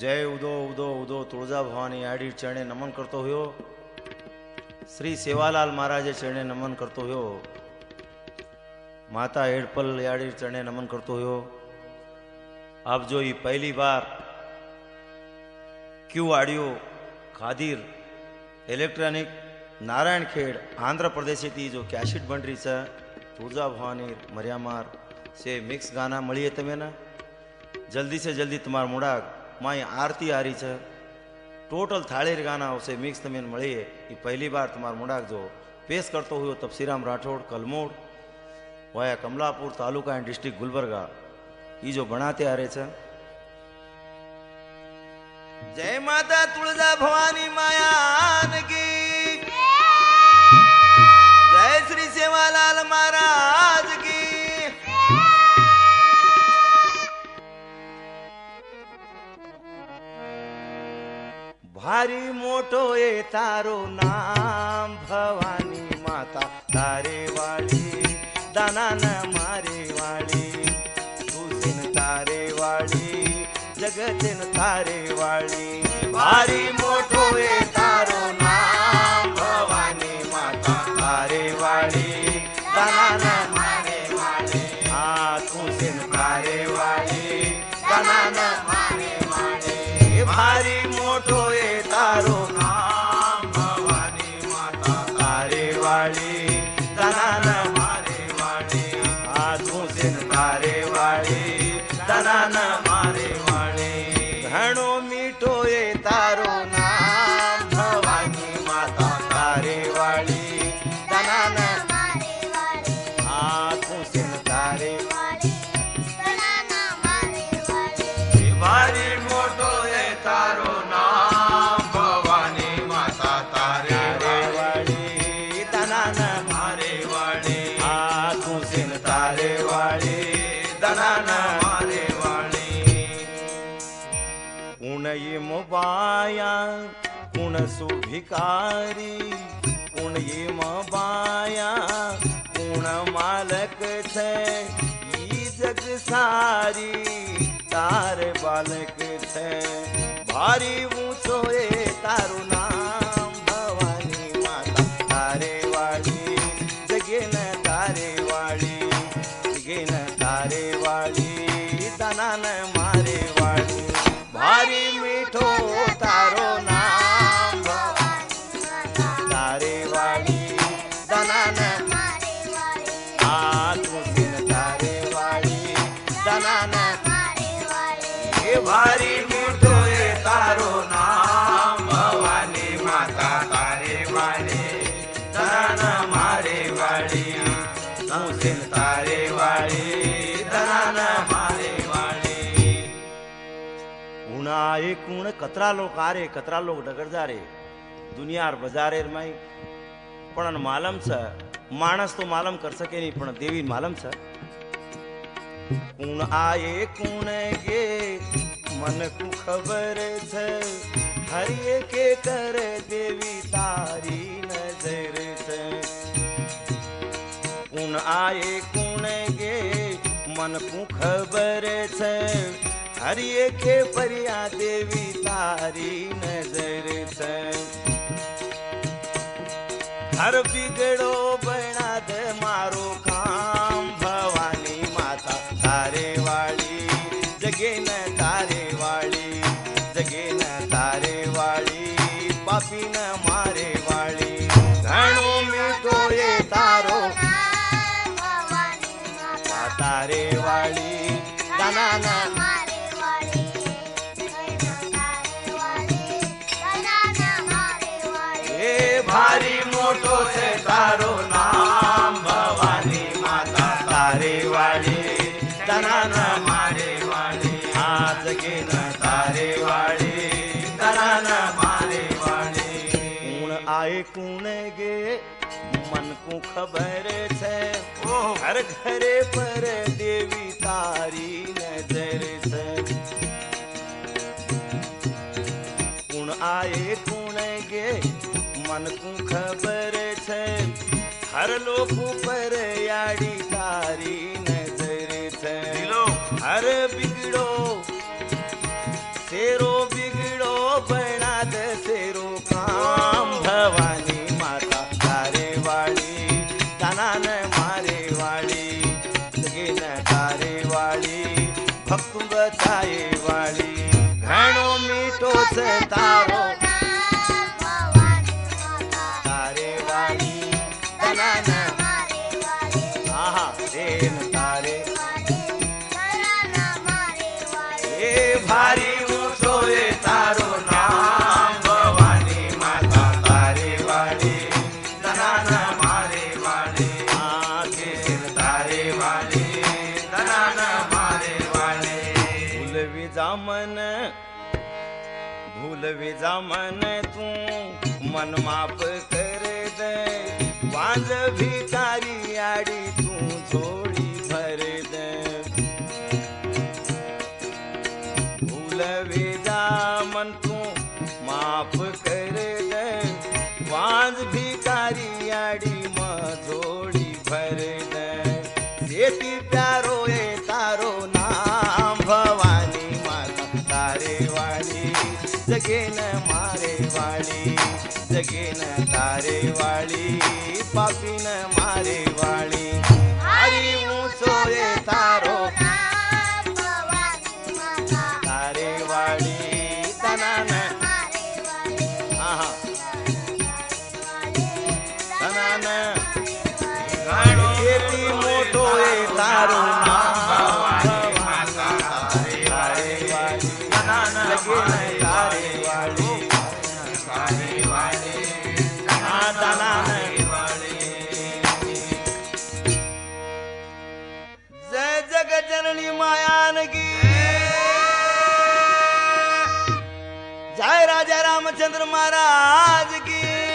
जय उदो उदो उदो तुळजा भवानी आड़ी चरणे नमन करते हुए श्री सेवालाल महाराज चरणे नमन करते हुए माता हेड़पल आड़ी चरणे नमन करते हुए आप जो ये पहली बार Q audio Khadir electronic Narayankhed Andhra Pradesh थी जो कैसेट बन रही है तुळजा भवानी मरियामार से मिक्स गाना मिली है तमें ना जल्दी से जल्दी तुम्हार मुड़ा माई आरती आ रही है टोटल थालेर गाना उसे मिक्स तमें मिली है ये पहली बार तुम्हार मुड़ा जो पेश करते हुए Tapsiram Rathod Kalmod via Kamalapur taluka and district Gulbarga ये जो बनाते आ रहे थे। जय माता तुळजा भवानी मायान की जय श्री सेवालाल महाराज की। भारी मोटो ए तारो नाम भवानी माता तारे वाली दाना न मारे वाली तारे वाली जगत न तारे वाली। भारी मोटो ए तारो नाम भवानी माता तारे वाली दाना न मारे वाली आँखों से न तारे वाली दाना न मारे वाली। भारी मोटो ए तारो नाम भवानी माता तारे वाली दाना न मारे वाली आँखों से न तारे वाली दाना मारे वाले। घणो मीठो ए तारो नाम भवानी माता तारे वाली दाना न मारे वाले आँखों से न तारे वाले दाना न मारे वाले। भारी मोटो ए तारो नाम भवानी माता तारे वाली दाना न मारे वाले आँखों से न तारे वाले दाना न ये माया गुण सुभिकारी गुण ये माया गुण मालक थे ई जग सारी तार बालक थे। भारी ऊँचो ए तारो नाम भवानी माता तारे वाली जगे न तारे वाली जगे न तारे वाली दाना न मारे वाली। भारी मीठो तारो नाम तारे वाली दाना न मारे वाली आँखों से न तारे वाली दाना न मारे वाली। भारी मीठो ए तारो नाम भवानी माता तारे वाली दाना न मारे वाली आँखों से न तारे वाली दाना न मारे वाली। एक उण कतरा लोग आ रे कतरा लोग डगर जा रे दुनिया बजारे माई पण मालम सा मानस तो मालम कर सके नहीं पण देवी मालम सा। उण आए कुण गे मन को खबर छे हर एक कर देवी तारी नजर छे। उण आए कुण गे मन को खबर छे हरिये के परिया देवी तारी नजर से। हर बिगड़ो बना दे मारो काम भवानी माता तारे वाली जगे न तारे वाली जगे न तारे वाली पापी न मारे वाली। घणो मीठो ए तारो भवानी माता तारे वाली दाना न तारो नाम भवानी माता तारे वाली दाना न मारे वाली आज के न तारे वाली दाना न मारे वाली। कूण आए कूण गे मन को खबर छे हर घरे पर देवी तारी नजर से। कूण आए कूण गे मन को खबर छे हर लोग पर याड़ी तारी नजर छे। हर बिगड़ो शेरो खाए वाली घणो मीठो से तारो तारे वाली बनाना आहा देन तारे ये भारी ऊँचो ये तारो नाम भवानी माता तारे वाली बनाना मारे वाली आके तारे वाली बनाना मारे वाली भूलवी जामन तू मन माफ कर दे वाज भी तारी आड़ी तू थोड़ी भर दे भूलवी जामन तू माफ कर दे वाज भी तारी आड़ी माँ थोड़ी भर दे देती प्यारो ए तारो नाम भवानी माता तारे वाली जगे न मारे वाली जगे न तारे वाली पापी न मारे वाली हरी ऊँचो ये तारो तारे वाली तना न हाँ तना न खेती मोटो ये तारो जननी मायान की जय राजा रामचंद्र महाराज की।